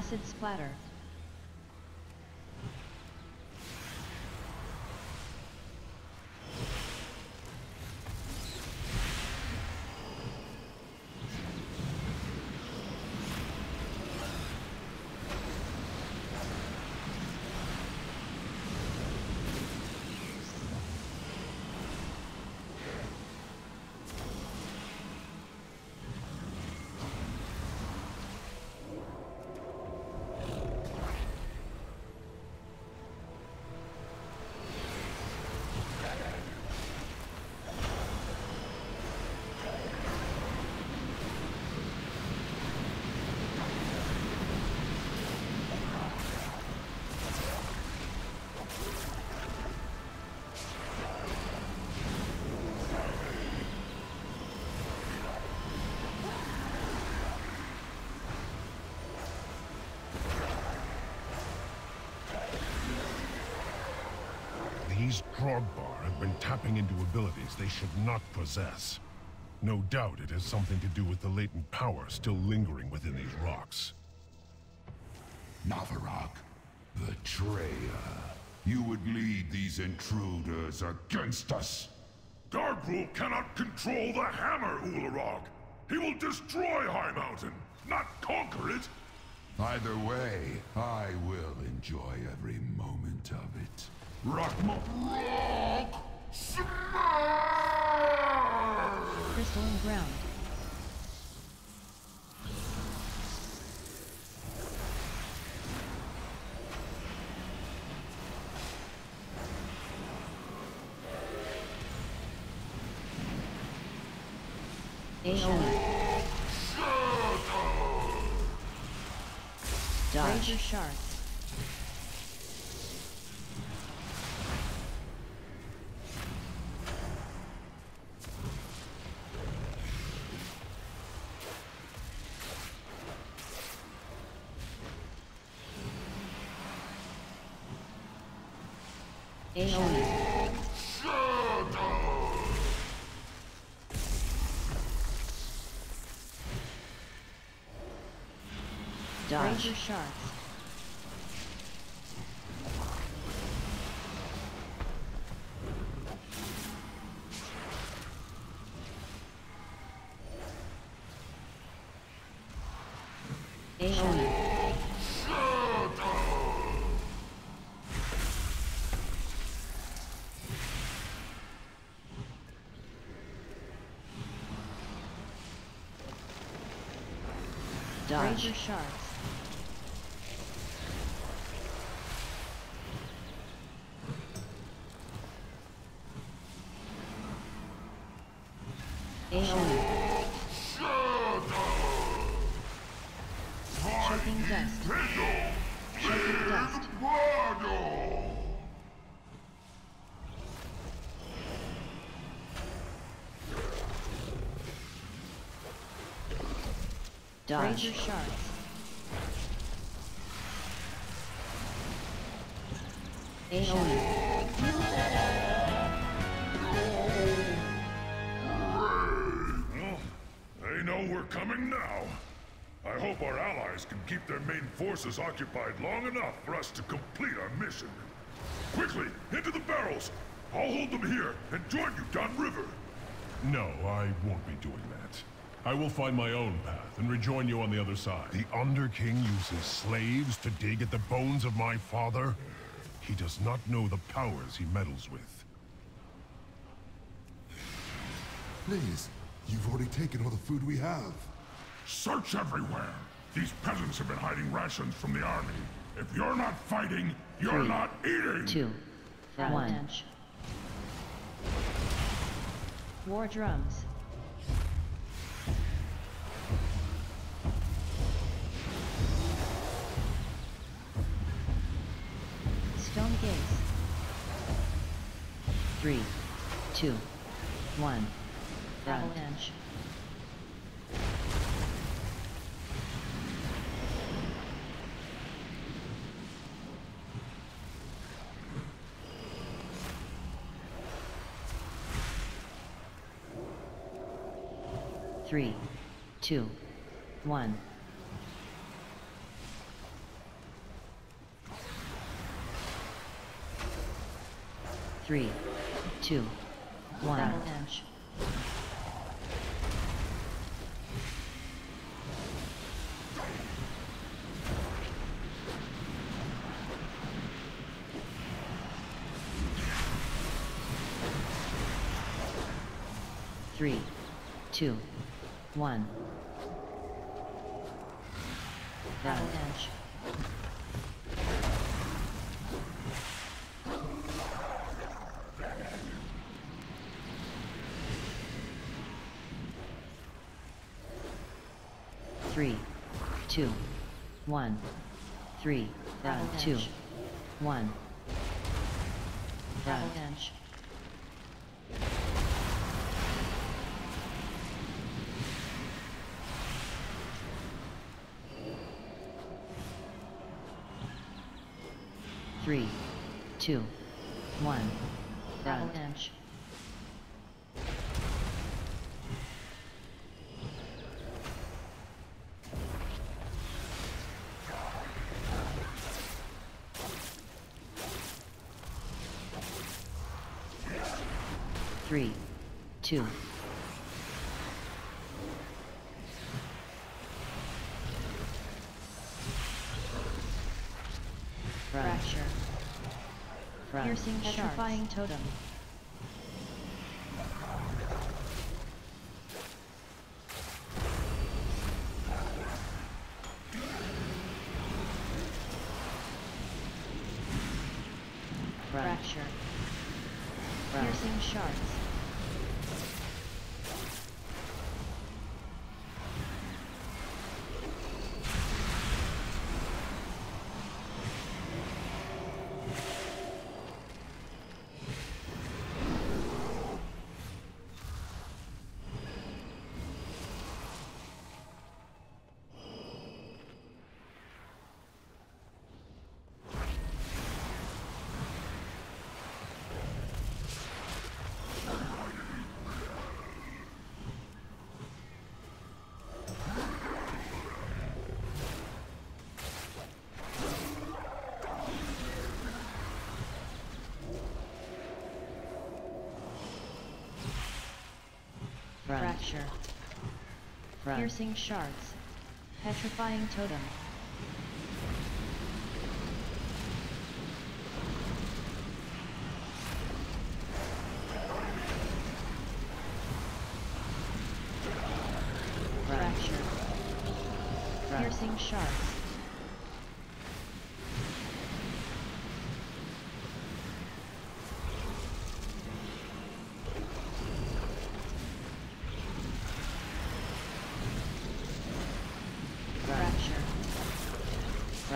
acid splatter. These Krogbar have been tapping into abilities they should not possess. No doubt it has something to do with the latent power still lingering within these rocks. Navarok, betrayer. You would lead these intruders against us. Dargrul cannot control the hammer, Hoolarok. He will destroy High Mountain, not conquer it. Either way, I will enjoy every moment of it. Rock! Smash! Crystalline ground. AR. Dodge. Razor sharp. Razor sharp. Razor sharp. Razor sharp. Well, they know we're coming now. I hope our allies can keep their main forces occupied long enough for us to complete our mission. Quickly, into the barrels! I'll hold them here and join you down river. No, I won't be doing that. I will find my own path and rejoin you on the other side. The Underking uses slaves to dig at the bones of my father? He does not know the powers he meddles with. Please, you've already taken all the food we have. Search everywhere! These peasants have been hiding rations from the army. If you're not fighting, you're not eating! One. War drums. Stone gaze. 3, 2, 1. Avalanche. 3, 2, 1. Three, two, one. Avalanche. Three, two, one. 3, 2, 1. Avalanche. Three, two, one. Avalanche. 3, 2. Fracture. Piercing petrifying totem. Fracture. Piercing shards. Fracture. Piercing shards. Petrifying totem. Fracture. Piercing shards.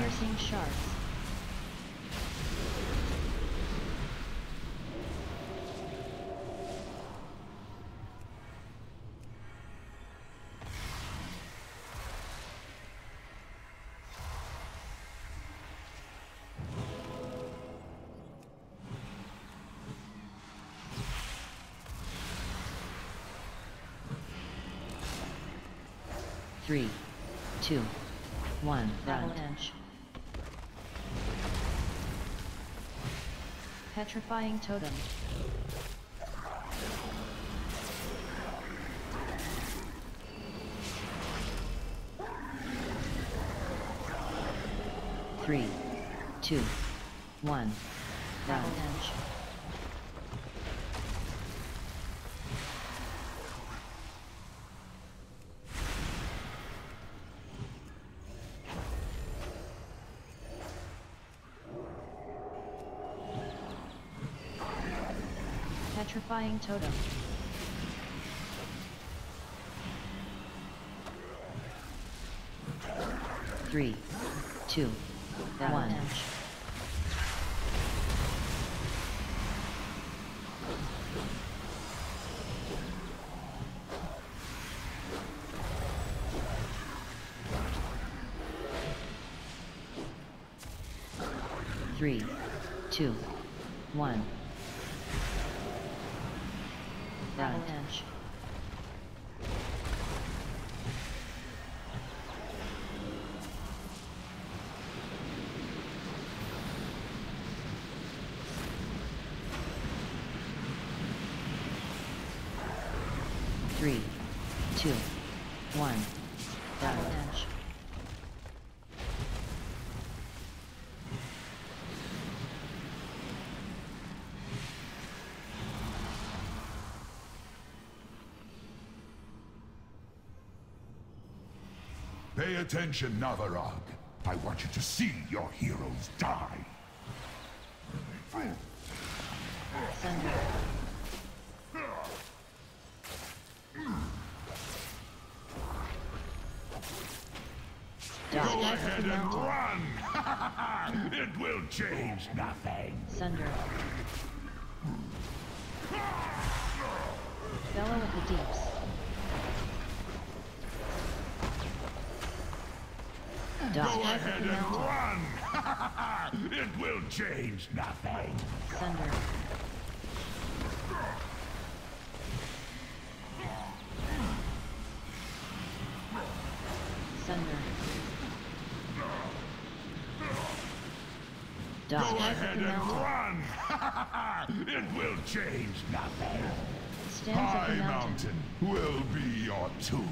Piercing shards. Three, two, one. Avalanche. Petrifying totem. Three, two, one. Avalanche. Petrifying totem. Three, two, one. Three, two, one. Avalanche. 2, 1, dash. Pay attention, Navarok. I want you to see your heroes die. Go ahead and run! It will change nothing. Sunder. Fellow of the Deeps. Go ahead and run! It will change nothing. Sunder. Go ahead and run! It will change nothing. High Mountain will be your tomb.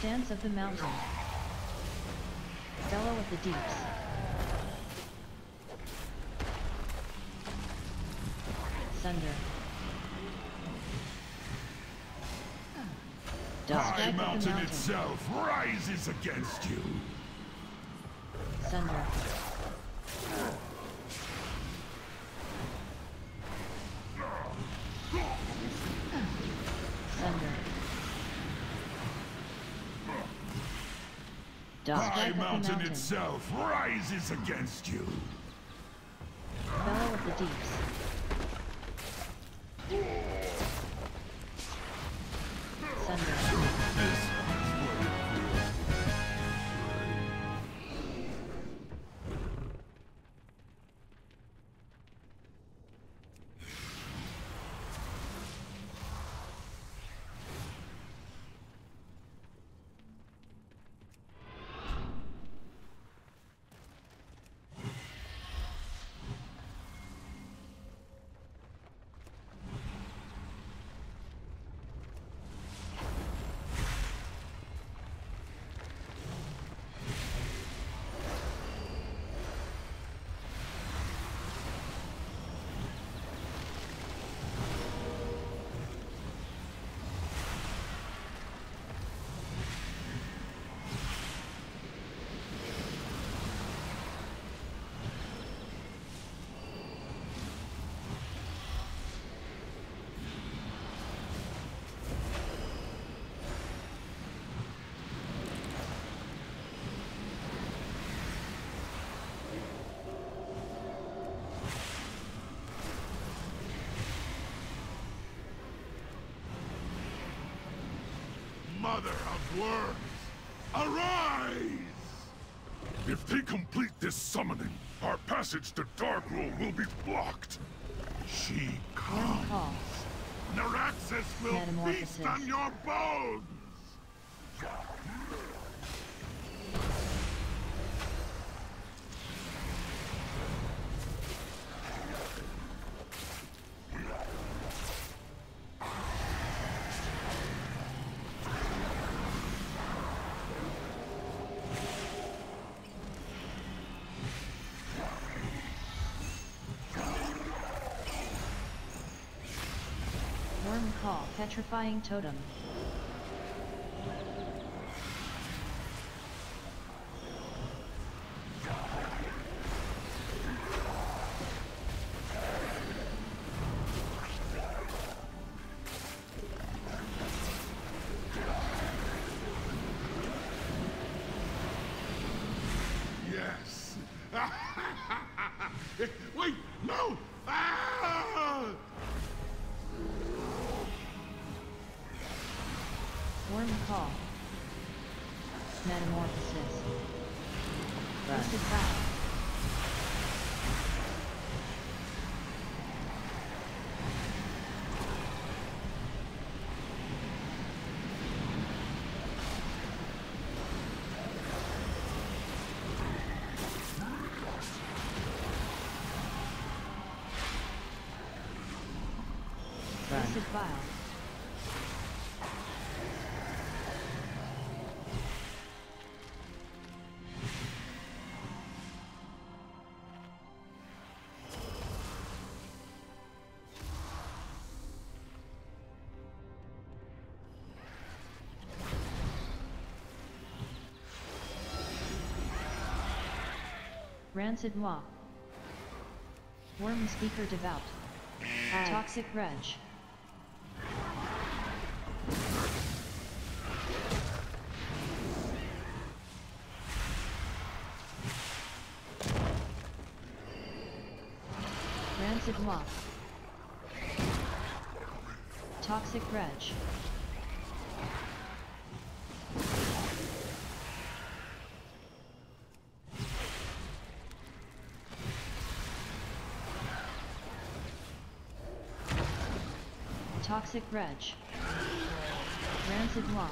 Dance of the Mountain. Fellow of the Deeps. Sunder. High Mountain itself rises against you. Sunder. High Mountain itself rises against you. Fellow of the Deeps. Mother of worms, arise! If they complete this summoning, our passage to Dargrul will be blocked. She comes. Naraxis will feast on your bones! Raw Petrifying Totem. Rancid Maw. Worm Speaker Devout. Toxic Wrench. Rancid Maw. Toxic Wrench. Toxic Wrench. Rancid Maw.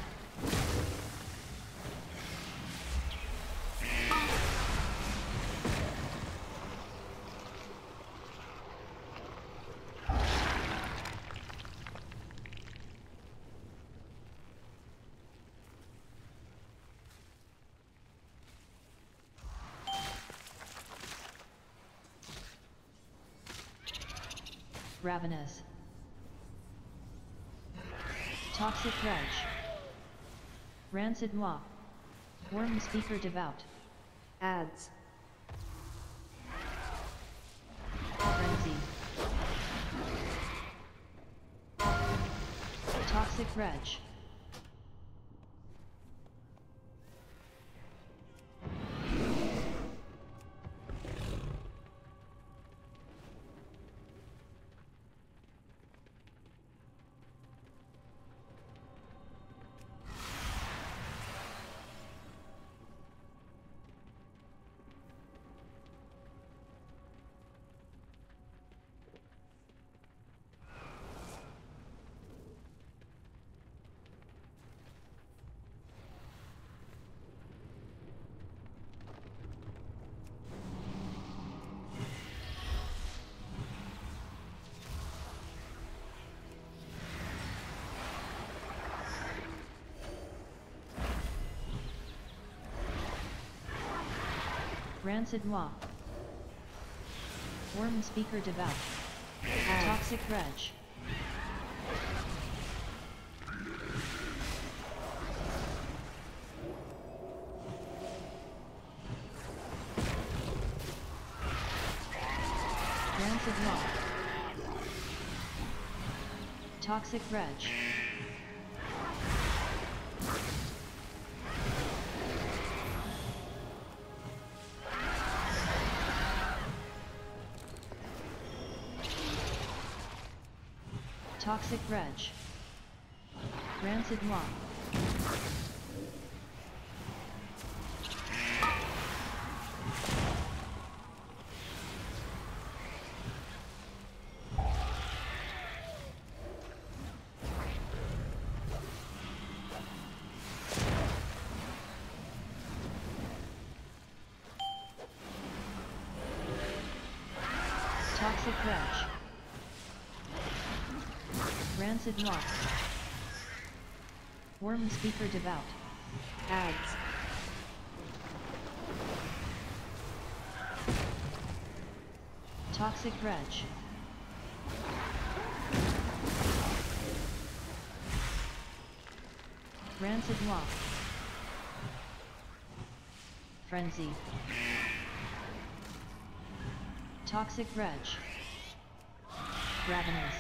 Ravenous. Toxic Wrench. Rancid Maw. Worm Speaker Devout. Ads. Frenzy. Toxic Wrench. Rancid Maw. Worm Speaker Devout. Toxic Wrench. Rancid Maw. Toxic Wrench. Toxic Wrench. Rancid Maw. Toxic Wrench. Rancid Maw. Worm Speaker Devout. Ads. Toxic Wrench. Rancid Lock. Frenzy. Toxic Wretch. Ravenous.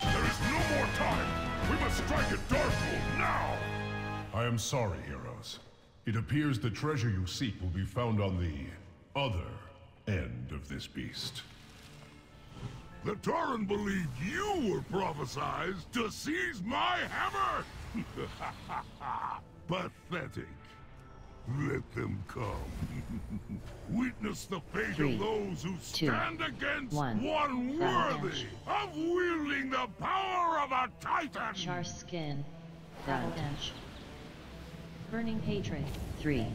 There is no more time! We must strike at Dargrul now! I am sorry, heroes. It appears the treasure you seek will be found on the other end of this beast. The Tauren believed you were prophesied to seize my hammer! Pathetic. Let them come. Witness the fate of those who stand against one worthy of wielding the power of a titan! Char skin. Avalanche. Burning hatred. 3,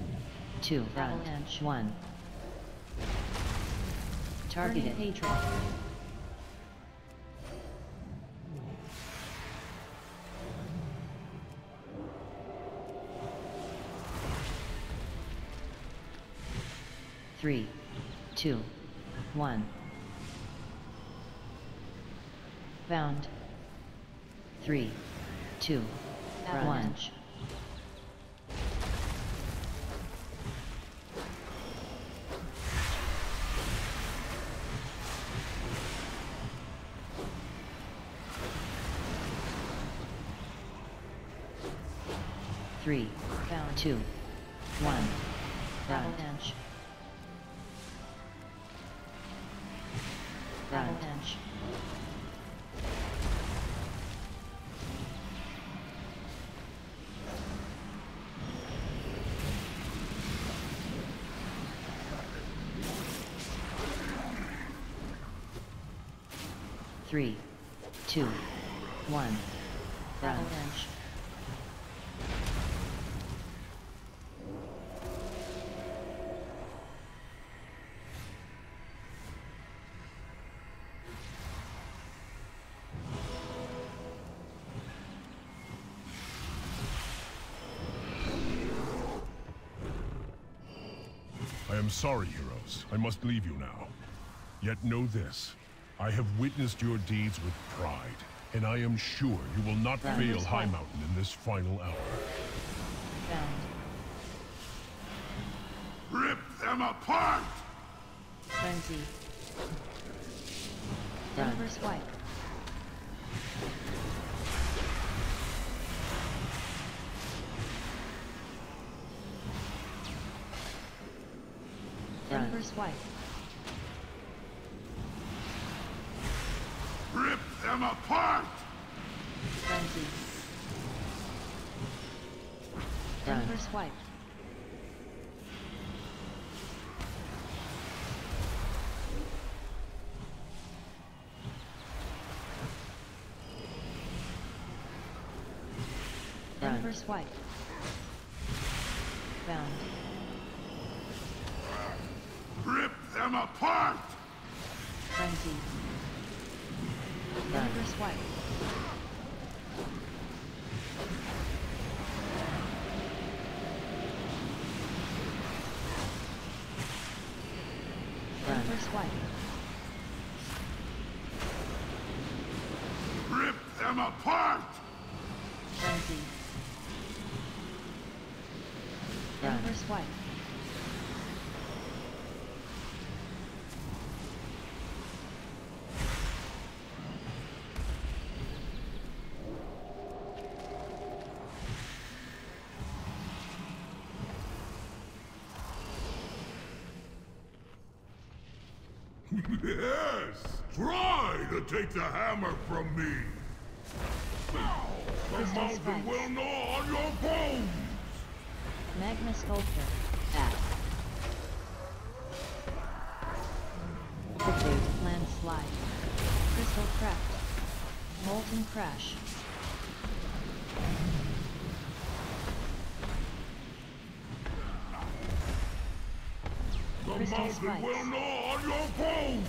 2, avalanche. 1. Targeted hatred. Three, two, one. Bound. 3, 2, one. Bound. 2, 1. Avalanche. Avalanche. Round. 3, 2, 1. Avalanche. I'm sorry, heroes. I must leave you now. Yet know this. I have witnessed your deeds with pride, and I am sure you will not fail High Mountain in this final hour. Rip them apart! Frenzy. Universe wipe. Universe wipe. Rip them apart! Frenzy. Universe wipe. Universe wipe. Bound. Rip them apart! Frenzy. Universe wipe. Universe wipe. Rip them apart! Frenzy. Universe wipe. Yes! Try to take the hammer from me! The mountain will gnaw on your bones! Magma Sculptor. Landslide. Crystal Crack. Molten Crash. The mountain will gnaw on your bones!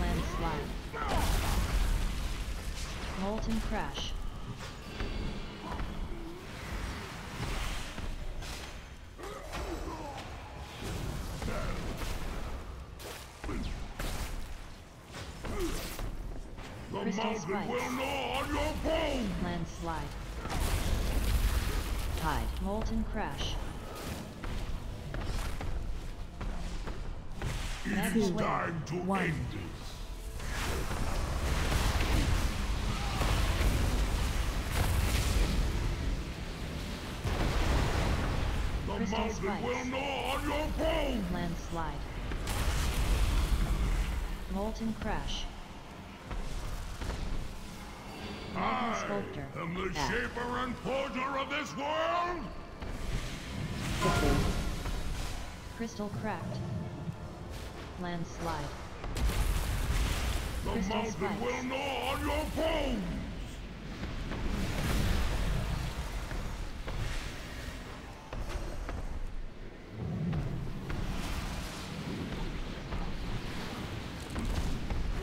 Landslide. Molten Crash. Satisfied. Mountain will gnaw on your bones! Landslide. Tide. Molten crash. It's time to end this. The mountain will gnaw on your bones! Landslide. Molten crash. I am the shaper and forger of this world! Crystal cracked. Landslide. The Crystal mountain spikes. Will gnaw on your bones!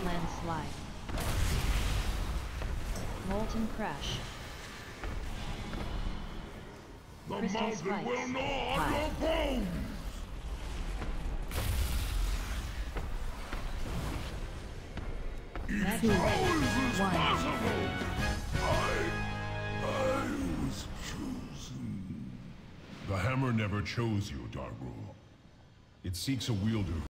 Landslide. Molten crash. The Crystal mountain spikes. Will gnaw on your bones! How is this possible? I was chosen. The hammer never chose you, Dargrul. It seeks a wielder.